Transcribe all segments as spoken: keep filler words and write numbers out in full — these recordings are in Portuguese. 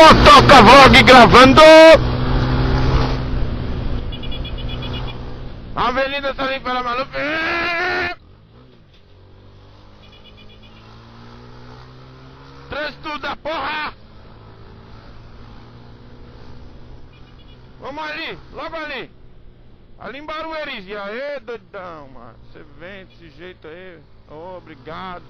o toca vlog gravando. Avenida Salim Fala Maluf. Trânsito da porra. Vamos ali, logo ali. Ali em Barueri. E aê, doidão, mano. Você vem desse jeito aí. Oh, obrigado.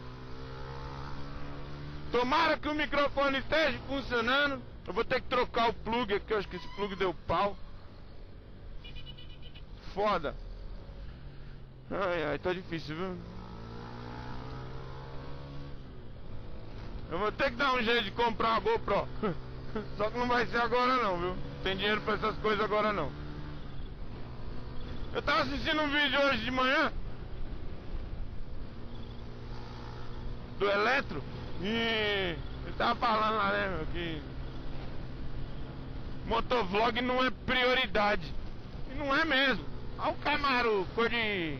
Tomara que o microfone esteja funcionando. Eu vou ter que trocar o plug aqui. Eu acho que esse plug deu pau. Foda. Ai, ai, tá difícil, viu? Eu vou ter que dar um jeito de comprar uma GoPro. Só que não vai ser agora não, viu? Não tem dinheiro pra essas coisas agora não. Eu tava assistindo um vídeo hoje de manhã do Eletro e ele tava falando lá, né, meu, que motovlog não é prioridade. E não é mesmo. Olha o Camaro cor de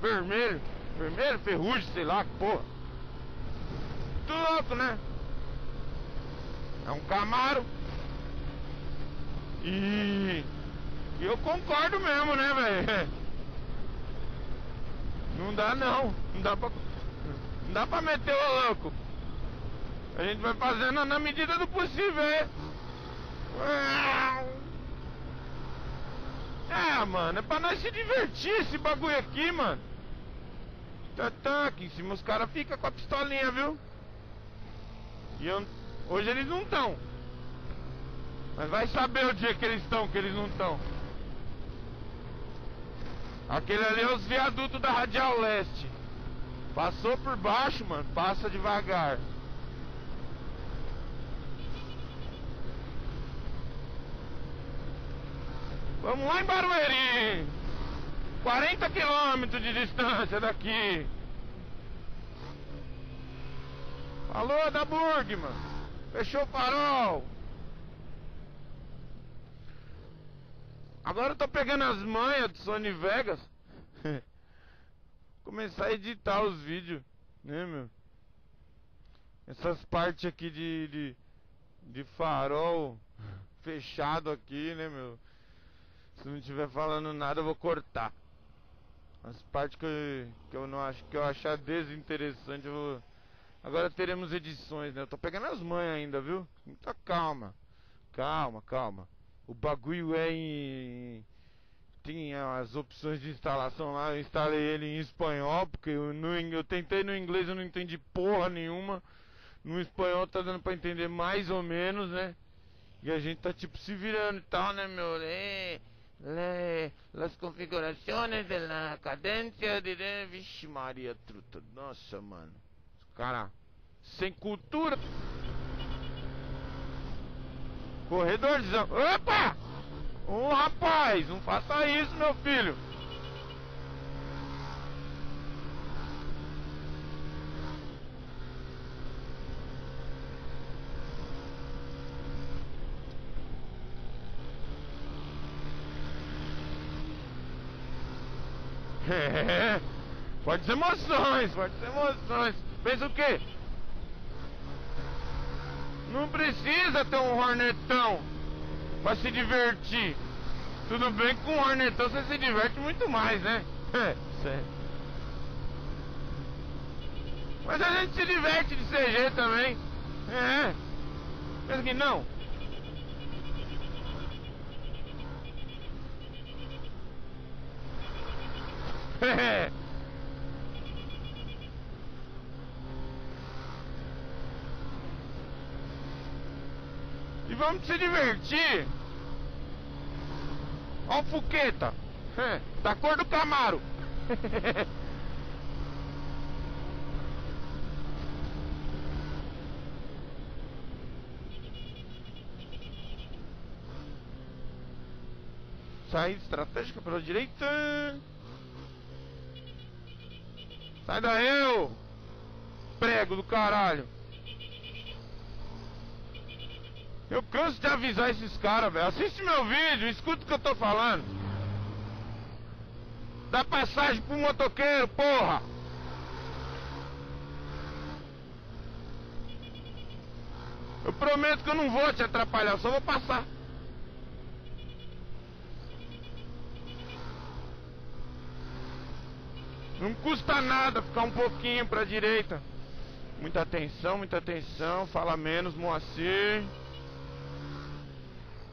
vermelho, vermelho, ferrugem, sei lá, que porra. Tudo louco, né? É um Camaro. E eu concordo mesmo, né, velho? Não dá não, não dá pra, não dá pra meter o louco. A gente vai fazendo na medida do possível, hein? Ah, mano, é pra nós se divertir esse bagulho aqui, mano. Tá, tá, aqui em cima os caras ficam com a pistolinha, viu? E eu, hoje eles não estão. Mas vai saber o dia que eles estão, que eles não estão. Aquele ali é os viadutos da Radial Leste. Passou por baixo, mano, passa devagar. Vamos lá em Barueri, quarenta quilômetros de distância daqui. Alô, da Burg, mano. Fechou o farol. Agora eu tô pegando as manhas do Sony Vegas. Começar a editar os vídeos, né, meu? Essas partes aqui de, de, de farol fechado aqui, né, meu? Se não estiver falando nada, eu vou cortar. As partes que eu, que eu não acho, que eu achar desinteressante, eu vou... Agora teremos edições, né? Eu tô pegando as manhas ainda, viu? Muita calma. Calma, calma. O bagulho é em... Tem as opções de instalação lá. Eu instalei ele em espanhol, porque eu, no, eu tentei no inglês, eu não entendi porra nenhuma. No espanhol tá dando pra entender mais ou menos, né? E a gente tá tipo se virando e tal, né, meu? É... Le, las configurações de la cadência de... Vixe Maria truta, nossa, mano. Cara, sem cultura. Corredorzão. Opa! Ô, rapaz, não faça isso, meu filho. É, pode ser emoções, pode ser emoções. Pensa o quê? Não precisa ter um hornetão pra se divertir. Tudo bem que com um hornetão você se diverte muito mais, né? É, sério. Mas a gente se diverte de C G também. É. Pensa que não. E vamos se divertir. Ó o Fuqueta, é, da cor do Camaro. Saída estratégica pela direita. Sai daí, eu prego do caralho. Eu canso de avisar esses caras, velho. Assiste meu vídeo, escuta o que eu tô falando. Dá passagem pro motoqueiro, porra. Eu prometo que eu não vou te atrapalhar, eu só vou passar. Não custa nada ficar um pouquinho pra direita. Muita atenção, muita atenção. Fala menos, Moacir.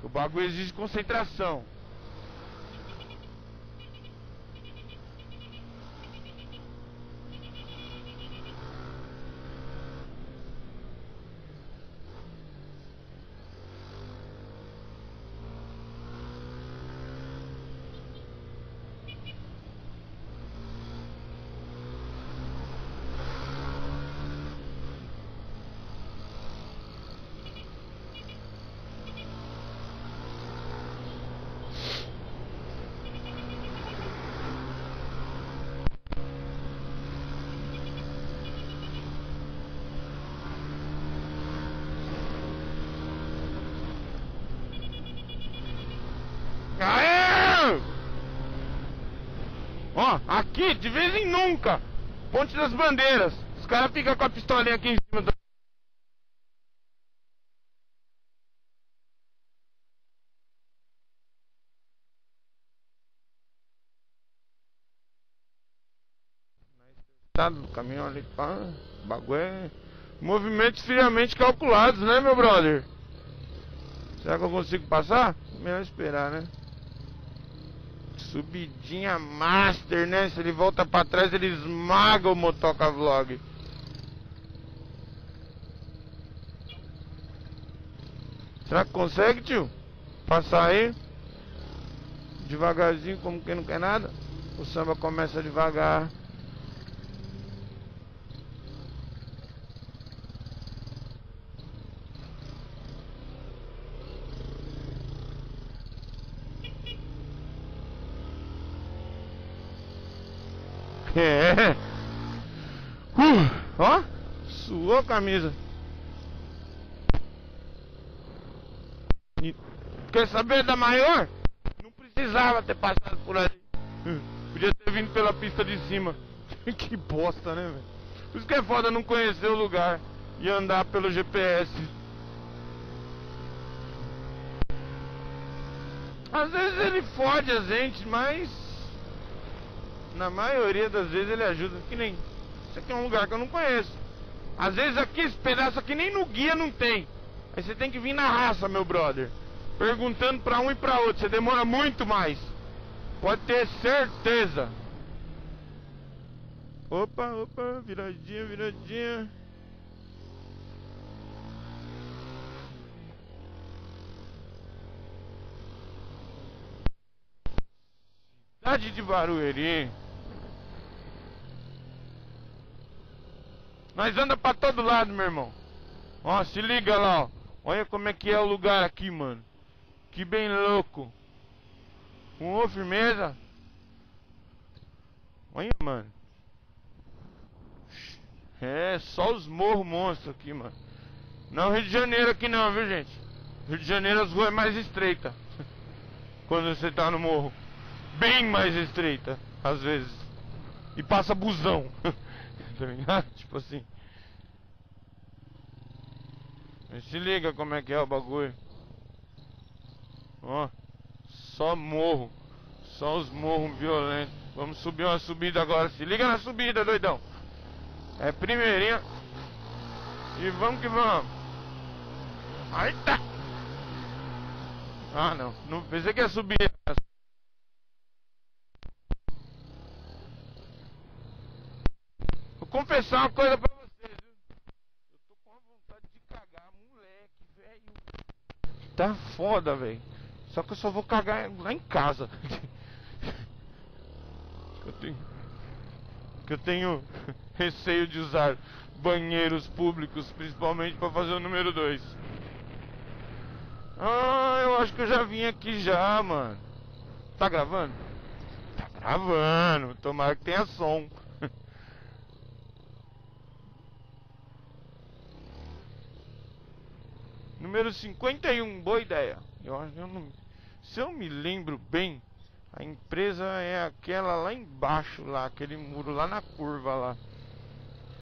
O bagulho exige concentração. Aqui, de vez em nunca, Ponte das Bandeiras, os caras ficam com a pistolinha aqui em cima do... Tá do caminhão ali, pá, bagulho é... Movimentos friamente calculados, né, meu brother? Será que eu consigo passar? Melhor esperar, né? Subidinha master, né? Se ele volta pra trás, ele esmaga o motoca vlog. Será que consegue, tio? Passar aí? Devagarzinho, como quem não quer nada. O samba começa devagar. É, uh, ó, suou a camisa. E, quer saber da maior? Não precisava ter passado por ali. Podia ter vindo pela pista de cima. Que bosta, né, velho? Por isso que é foda não conhecer o lugar e andar pelo G P S. Às vezes ele fode a gente, mas... na maioria das vezes ele ajuda. Que nem... isso aqui é um lugar que eu não conheço. Às vezes aqui, esse pedaço aqui nem no guia não tem. Aí você tem que vir na raça, meu brother, perguntando pra um e pra outro. Você demora muito mais. Pode ter certeza. Opa, opa, viradinha, viradinha. Cidade de Barueri. Nós anda pra todo lado, meu irmão. Ó, se liga lá, ó. Olha como é que é o lugar aqui, mano. Que bem louco. Com ô, firmeza. Olha, mano. É, só os morros monstros aqui, mano. Não, Rio de Janeiro aqui não, viu, gente? Rio de Janeiro as ruas é mais estreitas. Quando você tá no morro. Bem mais estreita, às vezes. E passa busão. Tá ligado? Tipo assim. Mas se liga como é que é o bagulho. Ó, só morro. Só os morros violentos. Vamos subir uma subida agora. Se liga na subida, doidão. É primeirinha. E vamos que vamos. Aí tá. Ah, não. Não pensei que ia subir. Confessar uma coisa pra vocês, viu? Eu tô com uma vontade de cagar, moleque, velho. Tá foda, velho. Só que eu só vou cagar lá em casa. Eu tenho... eu tenho receio de usar banheiros públicos, principalmente pra fazer o número dois. Ah, eu acho que eu já vim aqui já, mano. Tá gravando? Tá gravando. Tomara que tenha som. Número cinquenta e um, boa ideia. Eu acho que eu não... se eu me lembro bem, a empresa é aquela lá embaixo, lá, aquele muro lá na curva lá.